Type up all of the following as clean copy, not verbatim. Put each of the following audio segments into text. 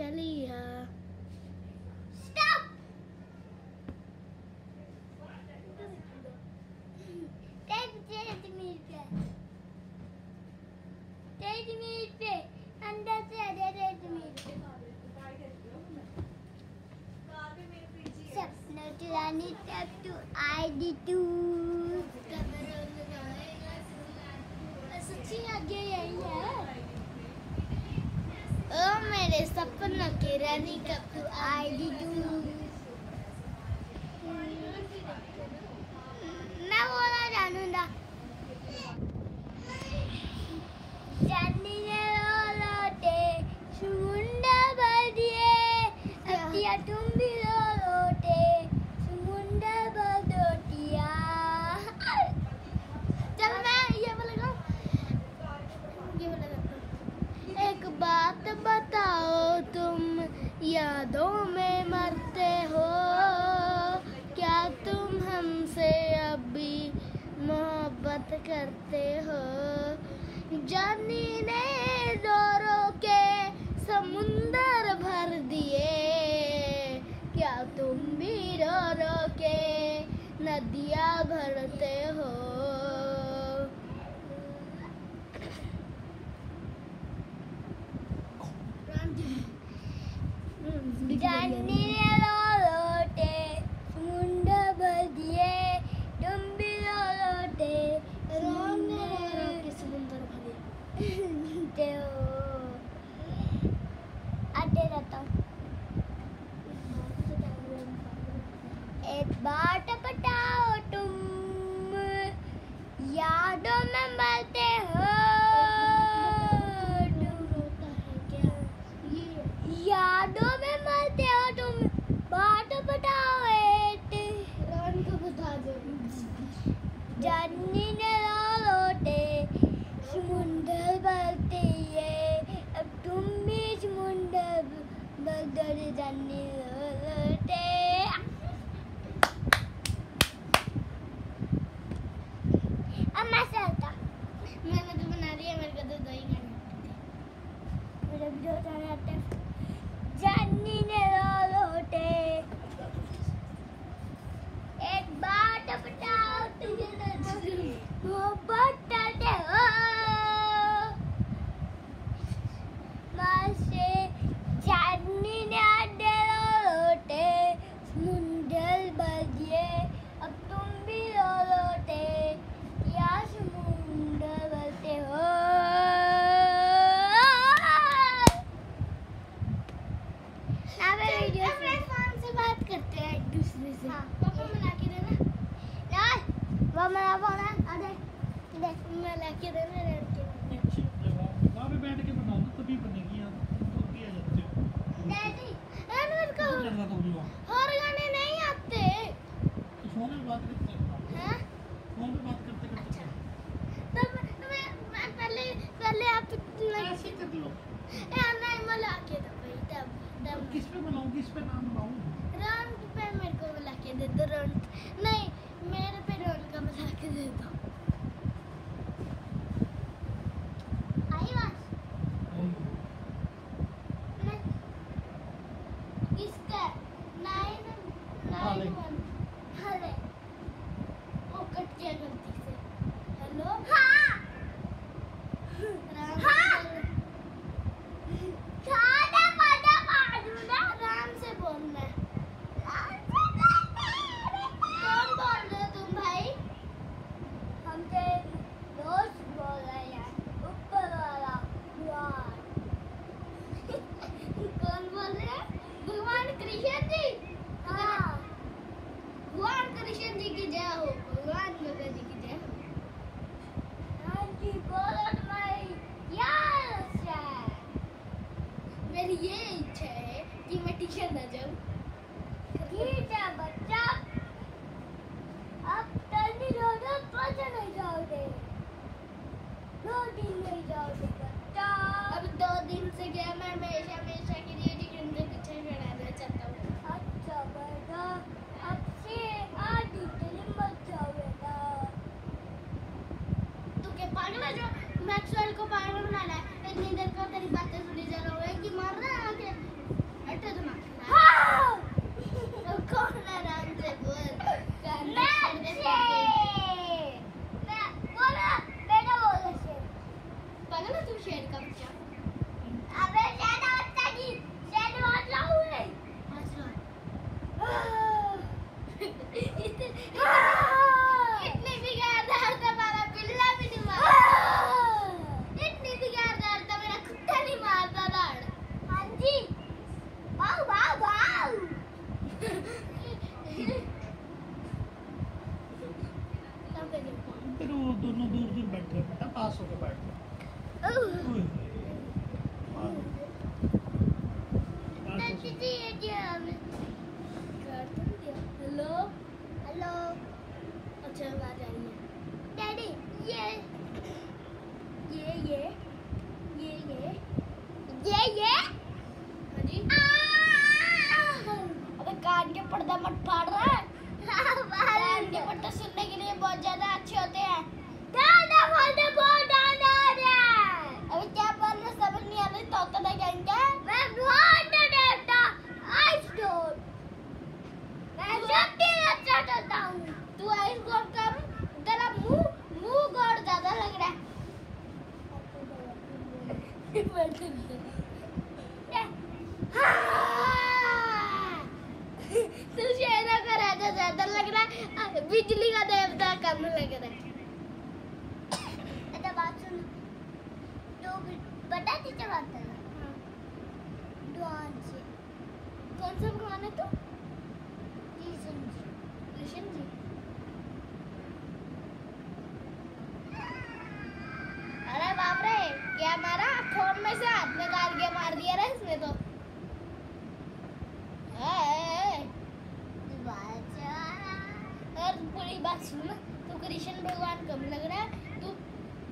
चलिया। रानी तब तू आएगी तू, सच्ची आगे यही है। ओ मेरे सपना की रानी कब तू आएगी तू। मैं बोला जानूंगा जानी ने रोलोटे सुमुंडा भर दिए, अब दिया तुम भी रोलोटे बताओ तुम यादों में मरते हो क्या, तुम हमसे अभी मोहब्बत करते हो। जानी ने डोरों के समुंदर भर दिए, क्या तुम भी डोरों के नदियाँ भरते हो। जानी ने रोलोटे मुंडा भर दिए, तुम भी रोलोटे समुंदर भरे हो। आते रहता एक बात बताओ तुम यादों में मरते हो, यादों में मरते हो तुम, बात बताओ। रान को बता दो। जानी ने रोलोटे समुंदर बहते हैं, अब तुम भी समुंदर बदल जानी रोलोटे। अब मैं चलता, मैंने तो बना रही है, मेरे को तो दही खाना, मेरा भी दो खाना आता है। जानी ने रोलोटे एक बात बताओ तुम मोहब्बत करते हो, मासे जानी ने रोलोटे समुंदर भर दिए, अब तुम भी रोलोटे या समुंदर भरते हो। करते हैं एक दूसरे से, पापा मिला के देना ना, वो मेरा बोला अरे देख मिला के देना लड़के वहां पे बैठ के बनाओ तभी बनेगी। आप तो भी आ जाते हो नहीं अनवर को और गाने नहीं आते, फोन पे बात करते हैं। हां फोन पे बात करते हैं। अच्छा तब मैं पहले आप ऐसे कर लो ए नहीं मिला के दो भाई, तब किस पे बनाऊं, किस पे नाम बनाऊं। रंग पे मेरे को मिला के दे दो, रंग नहीं मेरे पे रंग का मिला के दे दो। आई बात किसका 991 हले वो कट गया गलती से। हेलो हाँ हाँ खाना पता पाडू ना, आराम से बोलना। अब 2 दिन से गया, मैं हमेशा के लिए टिकट में पीछे चढ़ाना चाहता हूँ। Hello hello. अच्छा आवाज़ आ रही है। डैडी ये हाँ जी। अबे कान के पर्दा मत फाड़ रहा है। कान के पर्दा सुनने के लिए बहुत ज्यादा अच्छे होते हैं। अबे क्या बोल रहा समझ नहीं आ रही। ज्यादा लग रहा है बिजली का देवता कम लग रहा है। बात सुन तो बता टीचर बात कर रहा है। कौन सा भगवान है तू? कृष्ण जी। अरे बाप रे क्या मारा फोन में से। हाथ में गाल के मार दिया रे इसने तो। और पूरी बात सुन तो कृष्ण भगवान कम लग रहा है।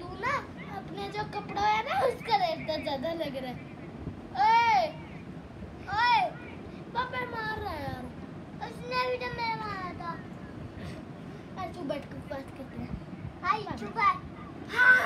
तू ना अपने जो कपड़ा है ना उसका रेट ज्यादा लग रहा है। ओए ओए पापा मार रहा है यार। उसने भी तो मेरे मारा था। आज तू बैठ के बात करते हैं। हाय चुप है।